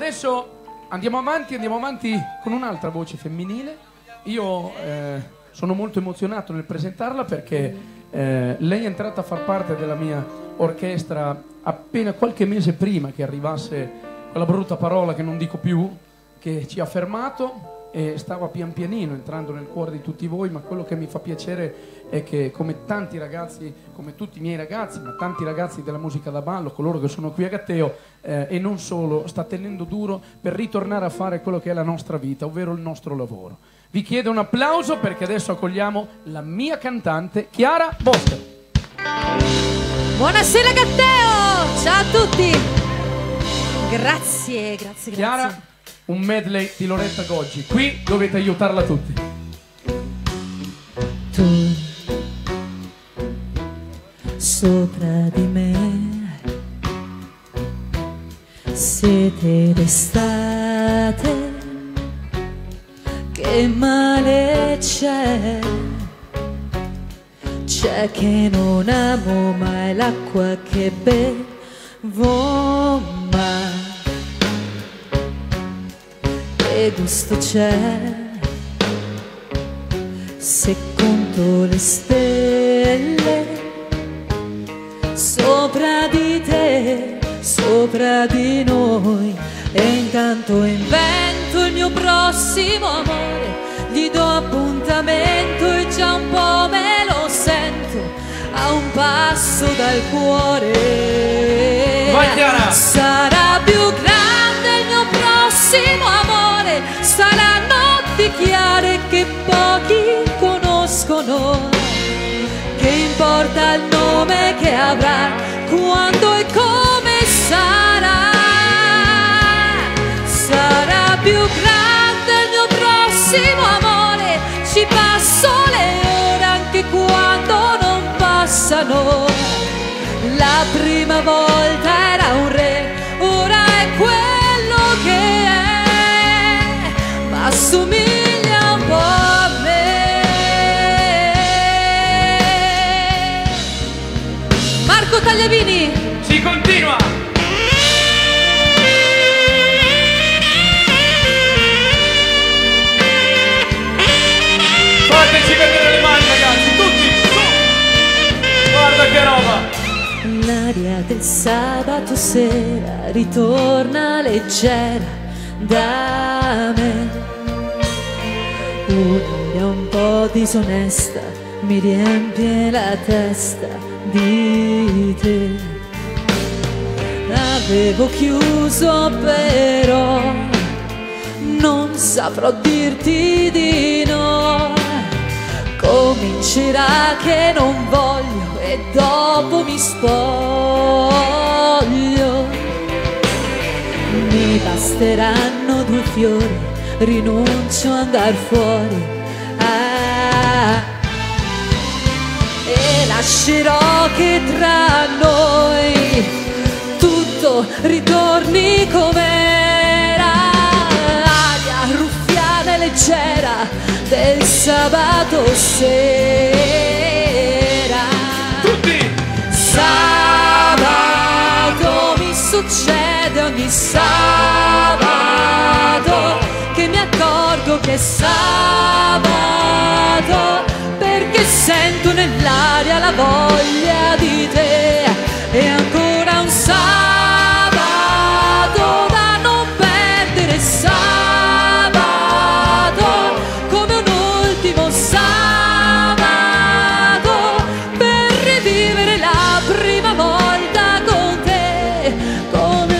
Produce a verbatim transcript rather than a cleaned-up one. adesso andiamo avanti, andiamo avanti con un'altra voce femminile. Io eh, sono molto emozionato nel presentarla perché eh, lei è entrata a far parte della mia orchestra appena qualche mese prima che arrivasse quella brutta parola che non dico più, che ci ha fermato, e stava pian pianino entrando nel cuore di tutti voi. Ma quello che mi fa piacere è che, come tanti ragazzi, come tutti i miei ragazzi, ma tanti ragazzi della musica da ballo, coloro che sono qui a Gatteo eh, e non solo, sta tenendo duro per ritornare a fare quello che è la nostra vita, ovvero il nostro lavoro. Vi chiedo un applauso perché adesso accogliamo la mia cantante Chiara Bosca. Buonasera Gatteo, ciao a tutti. Grazie, grazie, grazie. Chiara, un medley di Loretta Goggi, qui dovete aiutarla tutti. Tu sopra di me, siete restate, che male c'è, c'è che non amo mai l'acqua che bevo, ma che gusto c'è se conto le stelle sopra di te, sopra di noi, e intanto invento il mio prossimo amore, gli do appuntamento e già un po' me lo sento a un passo dal cuore. Vai, Chiara. Sarà più grande il mio prossimo amore, saranno notti chiare che pochi conoscono, che importa il nome che avrà, quando e come sarà. Sarà più grande il mio prossimo amore, ci passo le ore anche quando non passano. La prima volta era un re, ora è quello che è, assomiglia un po' a me. Marco Tagliavini, si continua. Fateci vedere le mani ragazzi, tutti, su. Guarda che roba. L'aria del sabato sera ritorna leggera da me, un'aria un po' disonesta mi riempie la testa di te. Avevo chiuso però non saprò dirti di no, comincerà che non voglio e dopo mi spoglio. Mi basteranno due fiori, rinuncio a andar fuori, ah, e lascerò che tra noi tutto ritorni com'era. L'aria ruffiana e leggera del sabato sera. Tutti! Sabato mi succede ogni sabato che mi accorgo che è sabato, perché sento nell'aria la voglia di te. E ancora un sabato da non perdere, sabato come un ultimo sabato per rivivere la prima volta con te, come